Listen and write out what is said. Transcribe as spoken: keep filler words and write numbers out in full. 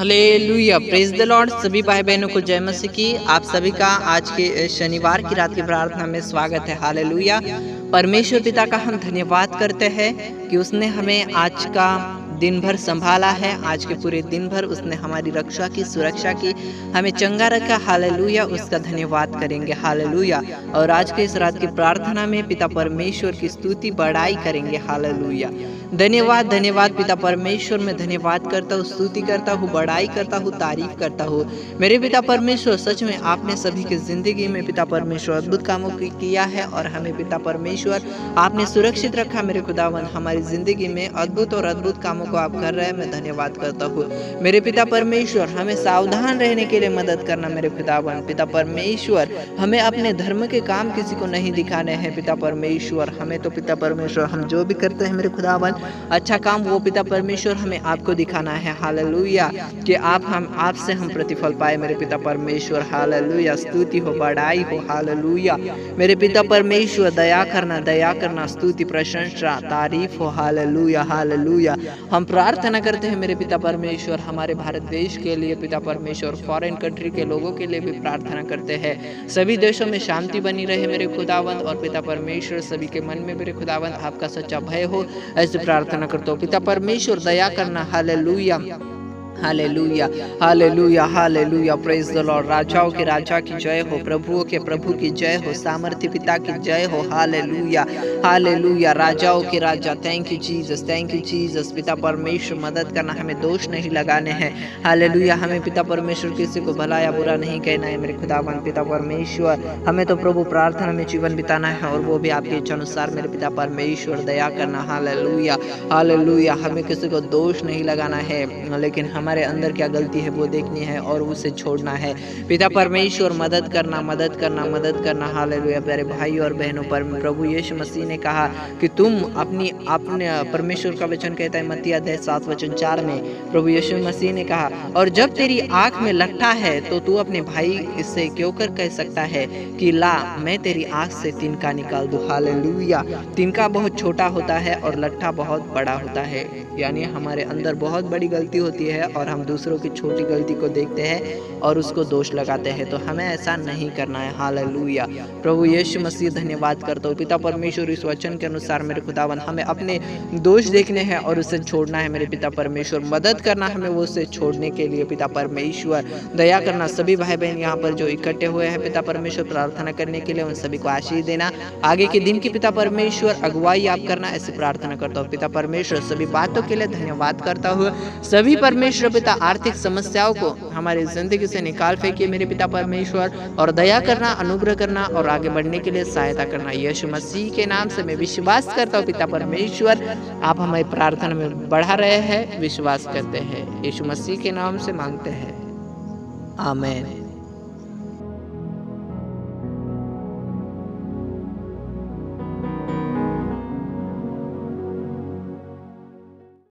Hallelujah, praise the Lord. सभी भाई बहनों को जय मसीह की। आप सभी का आज के शनिवार की रात की प्रार्थना में स्वागत है। हालेलुया। परमेश्वर पिता का हम धन्यवाद करते हैं कि उसने हमें आज का दिन भर संभाला है। आज के पूरे दिन भर उसने हमारी रक्षा की, सुरक्षा की, हमें चंगा रखा। हालेलुया, उसका धन्यवाद करेंगे। हालेलुया। और आज के इस रात की प्रार्थना में पिता परमेश्वर की स्तुति बढ़ाई करेंगे। हालेलुया। धन्यवाद, धन्यवाद पिता परमेश्वर। मैं धन्यवाद करता हूँ, स्तुति करता हूँ, बढ़ाई करता हूँ, तारीफ करता हूँ। मेरे पिता परमेश्वर, सच में आपने सभी की जिंदगी में पिता परमेश्वर अद्भुत कामों की किया है और हमें पिता परमेश्वर आपने सुरक्षित रखा। मेरे खुदावन, हमारी जिंदगी में अद्भुत और अद्भुत कामों को आप कर रहे हैं। मैं धन्यवाद करता हूँ। मेरे पिता परमेश्वर, हमें सावधान रहने के लिए मदद करना। मेरे खुदावन पिता परमेश्वर, हमें अपने धर्म के काम किसी को नहीं दिखाने हैं। पिता परमेश्वर, हमें तो पिता परमेश्वर हम जो भी करते हैं मेरे खुदावन, अच्छा काम वो पिता परमेश्वर हमें आपको दिखाना है। हालेलुया। कि आप हम आपसे हम प्रतिफल पाए मेरे पिता परमेश्वर। हालेलुया। स्तुति हो, बड़ाई हो। हालेलुया। मेरे पिता परमेश्वर, दया करना, दया करना, स्तुति, प्रशंसा, तारीफ हो। Hallelujah, hallelujah. हम प्रार्थना करते हैं मेरे पिता परमेश्वर, हमारे भारत देश के लिए पिता परमेश्वर, फॉरेन कंट्री के लोगों के लिए भी प्रार्थना करते हैं। सभी देशों में शांति बनी रहे मेरे खुदावंद, और पिता परमेश्वर सभी के मन में मेरे खुदावंद आपका सच्चा भय हो, ऐसे प्रार्थना करता हूँ। पिता परमेश्वर दया करना। Hallelujah, hallelujah, hallelujah, hallelujah. Praise the Lord. राजाओं के राजा की जय हो, प्रभुओं के प्रभु की जय हो, सामर्थ्य पिता की जय हो। Hallelujah, hallelujah. राजाओं के राजा। Thank you Jesus, thank you Jesus. पिता परमेश्वर मदद करना, हमें दोष नहीं लगाने हैं। हालेलुया। हमें पिता परमेश्वर किसी को भला या बुरा नहीं कहना है मेरे खुदावन पिता परमेश्वर। हमें तो प्रभु प्रार्थना में जीवन बिताना है, और वो भी आपके इच्छा अनुसार मेरे पिता परमेश्वर। दया करना। Hallelujah, hallelujah. हमें किसी को दोष नहीं लगाना है, लेकिन हमारे अंदर क्या गलती है वो देखनी है और उसे छोड़ना है। पिता परमेश्वर मदद करना, मदद करना, मदद करना। हालेलुया। प्यारे भाई और बहनों, पर प्रभु यीशु मसीह ने कहा कि तुम अपनी अपने परमेश्वर का वचन कहता है मत्ती अध्याय सात वचन चार में प्रभु यीशु मसीह ने कहा, और जब तेरी आँख में लट्ठा है तो तू अपने भाई इससे क्यों कर कह सकता है कि ला मैं तेरी आँख से तिनका निकाल दूँ। हालेलुया। तिनका बहुत छोटा होता है और लट्ठा बहुत बड़ा होता है, यानी हमारे अंदर बहुत बड़ी गलती होती है और हम दूसरों की छोटी गलती को देखते हैं और उसको दोष लगाते हैं, तो हमें ऐसा नहीं करना है। हालेलुया। प्रभु यीशु मसीह धन्यवाद करता हूँ। पिता परमेश्वर इस वचन के अनुसार मेरे खुदावन हमें अपने दोष देखने हैं और उसे छोड़ना है। मेरे पिता परमेश्वर मदद करना, हमें वो उसे छोड़ने के लिए। पिता परमेश्वर दया करना। सभी भाई बहन यहाँ पर जो इकट्ठे हुए हैं पिता परमेश्वर प्रार्थना करने के लिए, उन सभी को आशीष देना। आगे के दिन की पिता परमेश्वर अगुवाई आप करना, ऐसी प्रार्थना करता हूँ। पिता परमेश्वर सभी बातों के लिए धन्यवाद करता हुआ सभी परमेश्वर पिता आर्थिक समस्याओं को हमारी जिंदगी से निकाल फेंकिए मेरे पिता परमेश्वर, और दया करना, अनुग्रह करना और आगे बढ़ने के लिए सहायता करना। यीशु मसीह के नाम से मैं विश्वास करता हूँ पिता परमेश्वर, आप हमारी प्रार्थना में बढ़ा रहे हैं। विश्वास करते हैं, यीशु मसीह के नाम से मांगते हैं। आमीन।